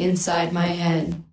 Inside my head.